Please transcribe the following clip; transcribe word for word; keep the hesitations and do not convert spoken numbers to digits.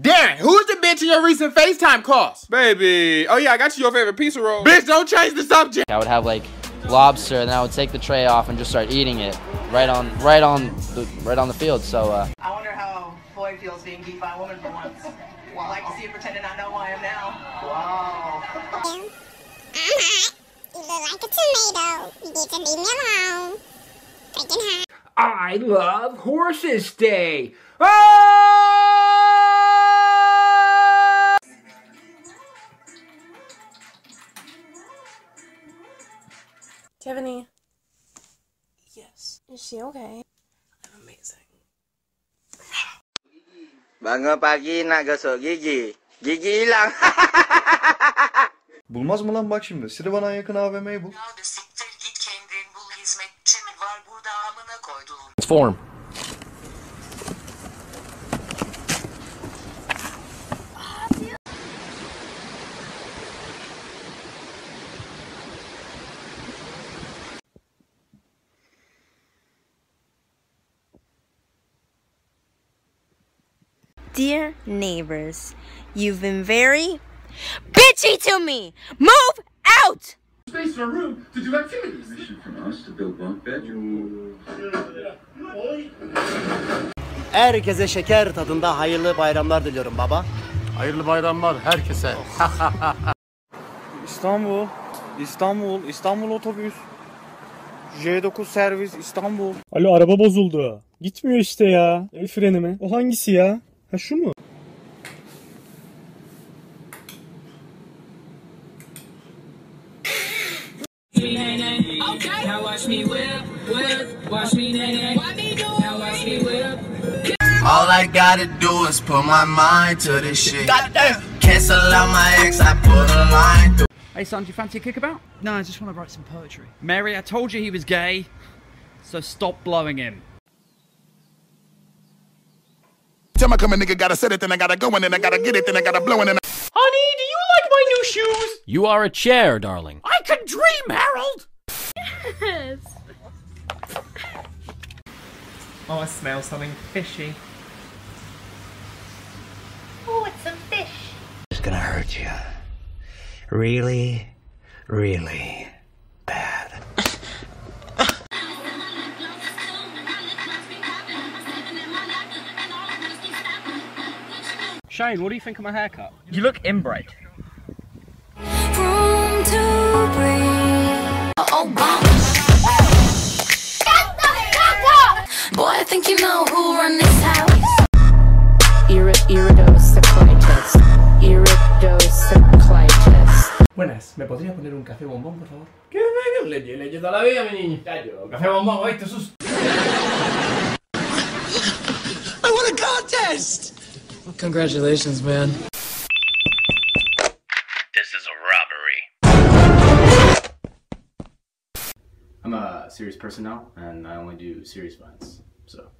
Darren, who was the bitch in your recent FaceTime calls? Baby. Oh, yeah, I got you your favorite pizza roll. Bitch, don't change the subject. I would have, like, lobster, and then I would take the tray off and just start eating it right on right on, the, right on the field, so... Uh, I wonder how Floyd feels being beat by a woman for once. Wow. I like to see you pretending I know who I am now. Wow. You look like a tomato. You need to leave me alone. Freaking hot. I love Horses Day. Oh! Tiffany. Yes. Is she okay? I'm amazing. Bangun pagi nak gosok gigi. Gigi hilang. Bulmaz mı lan bak şimdi? Sirvan'a yakın A V M'yi bul. Ya siktir git kendin bul, hizmetçi mi var burada amına koyduğum. It's form. Dear neighbors, you've been very bitchy to me! Move out! Space in our room to do activities. Permission from us to build bunk bedrooms. Herkese şeker tadında hayırlı bayramlar diliyorum baba. Hayırlı bayramlar herkese. İstanbul, İstanbul, İstanbul otobüs. J dokuz servis İstanbul. Alo araba bozuldu. Gitmiyor işte ya. El freni mi? O hangisi ya? Ha şu mu? All I gotta do is put my mind to this shit. Cancel out my ex, I put a line through. Hey son, do you fancy a kickabout? No, I just want to write some poetry. Mary, I told you he was gay, so stop blowing him. Tell me come a nigga gotta set it, then I gotta go in, then I gotta get it, then I gotta blow in. And honey, do you like my new shoes? You are a chair, darling. I can dream, Harold! Yes! Oh, I smell something fishy. Oh, it's some fish. It's gonna hurt you. Really, really bad. Shane, what do you think of my haircut? You look inbred. Room to breathe. Oh, wow. Shut the fuck up! Boy, I think you know who run this house. Iridocyclitis. Iridocyclitis. Buenas, ¿me podría poner un café bombón, por favor? ¿Qué me leche? Leche toda la vida, mi niño. Callo, café bombón, oíste, sus. I won a contest! Congratulations, man. This is a robbery. I'm a serious person now, and I only do serious vines, so...